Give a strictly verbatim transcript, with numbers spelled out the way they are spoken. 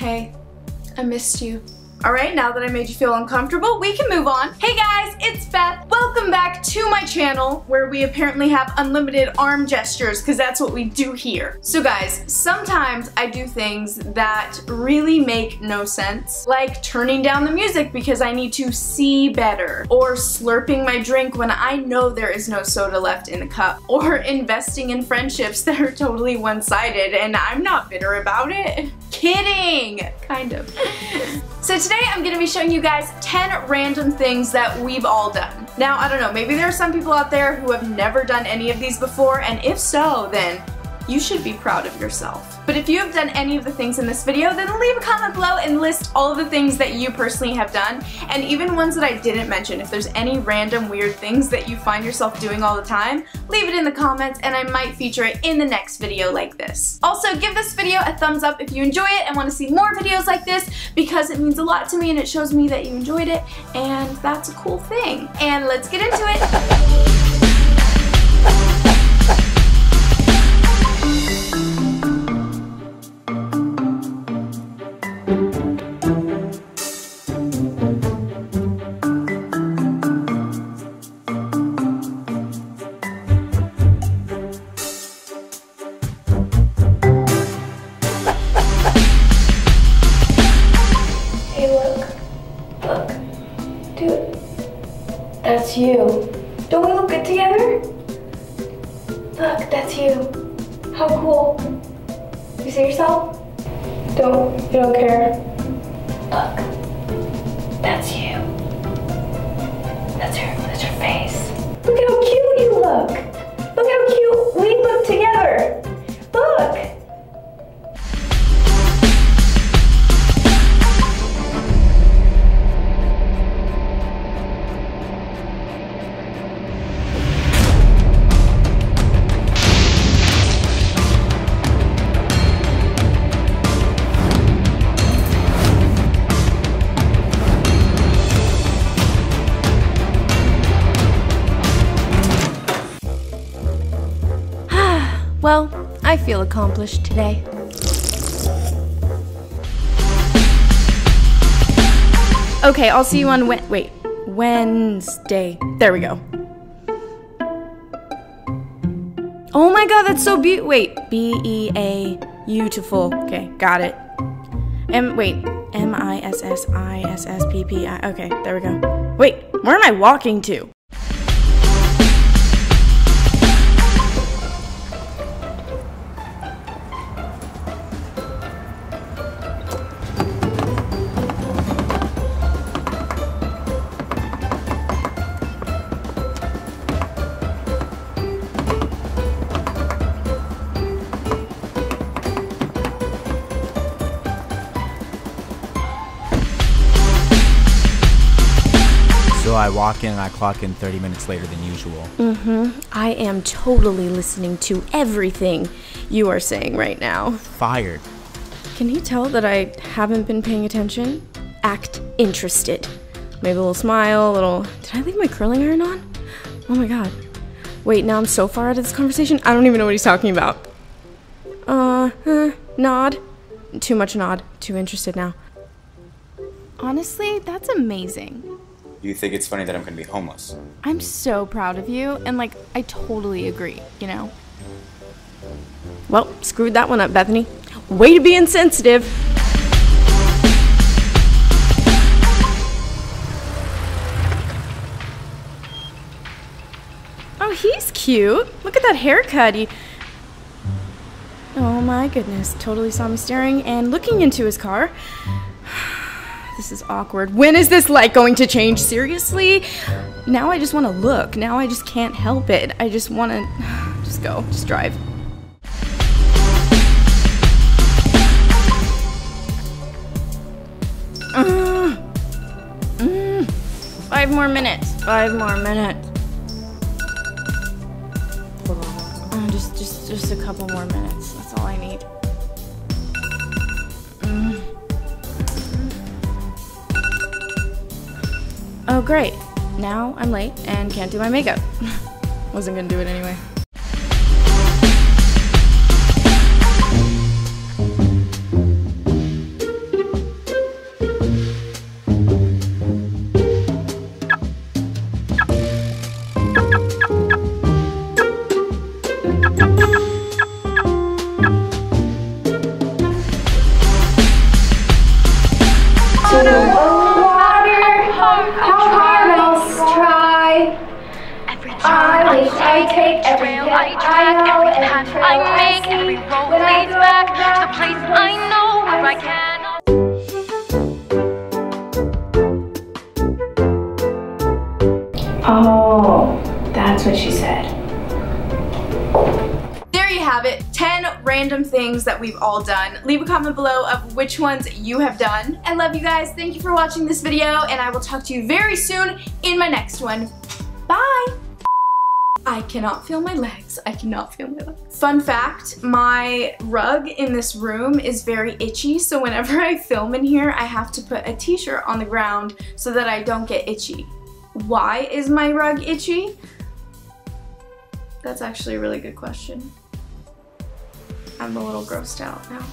Hey, I missed you. All right, now that I made you feel uncomfortable, we can move on. Hey guys, it's Beth. Welcome back to my channel where we apparently have unlimited arm gestures because that's what we do here. So guys, sometimes I do things that really make no sense, like turning down the music because I need to see better, or slurping my drink when I know there is no soda left in the cup, or investing in friendships that are totally one-sided and I'm not bitter about it. Kidding! Kind of. So today I'm gonna be showing you guys ten random things that we've all done. Now, I don't know, maybe there are some people out there who have never done any of these before, and if so, then you should be proud of yourself. But if you have done any of the things in this video, then leave a comment below and list all of the things that you personally have done, and even ones that I didn't mention. If there's any random weird things that you find yourself doing all the time, leave it in the comments and I might feature it in the next video like this. Also, give this video a thumbs up if you enjoy it and want to see more videos like this, because it means a lot to me and it shows me that you enjoyed it, and that's a cool thing. And let's get into it. That's you. Don't we look good together? Look, that's you. How cool. You see yourself? Don't, you don't care. Look, that's you. That's her, that's her face. Look at how cute you look. Look how cute we look together. Look. Well, I feel accomplished today. Okay, I'll see you on Wed- wait, Wednesday. There we go. Oh my god, that's so beautiful. Wait, B E A U T I F U L. Okay, got it. M- wait, M I S S I S S P P I. Okay, there we go. Wait, where am I walking to? So I walk in and I clock in thirty minutes later than usual. Mm-hmm. I am totally listening to everything you are saying right now. Fired. Can he tell that I haven't been paying attention? Act interested. Maybe a little smile, a little... Did I leave my curling iron on? Oh my god. Wait, now I'm so far out of this conversation, I don't even know what he's talking about. Uh, huh, nod. Too much nod. Too interested now. Honestly, that's amazing. You think it's funny that I'm gonna be homeless? I'm so proud of you, and like, I totally agree, you know? Well, screwed that one up, Bethany. Way to be insensitive! Oh, he's cute! Look at that haircut, he... Oh my goodness, totally saw me staring and looking into his car. This is awkward. When is this light going to change? Seriously? Now I just want to look. Now I just can't help it. I just want to... Just go. Just drive. Uh, mm, five more minutes. Five more minutes. Uh, just, just, just a couple more minutes. That's all I need. Oh great, now I'm late and can't do my makeup. Wasn't gonna do it anyway. I take every trail, I track every path I make. Every road leads back to the place I know where I can. Oh, that's what she said. There you have it, ten random things that we've all done. Leave a comment below of which ones you have done. I love you guys, thank you for watching this video, and I will talk to you very soon in my next one. Bye! I cannot feel my legs. I cannot feel my legs. Fun fact, my rug in this room is very itchy, so whenever I film in here, I have to put a t-shirt on the ground so that I don't get itchy. Why is my rug itchy? That's actually a really good question. I'm a little grossed out now.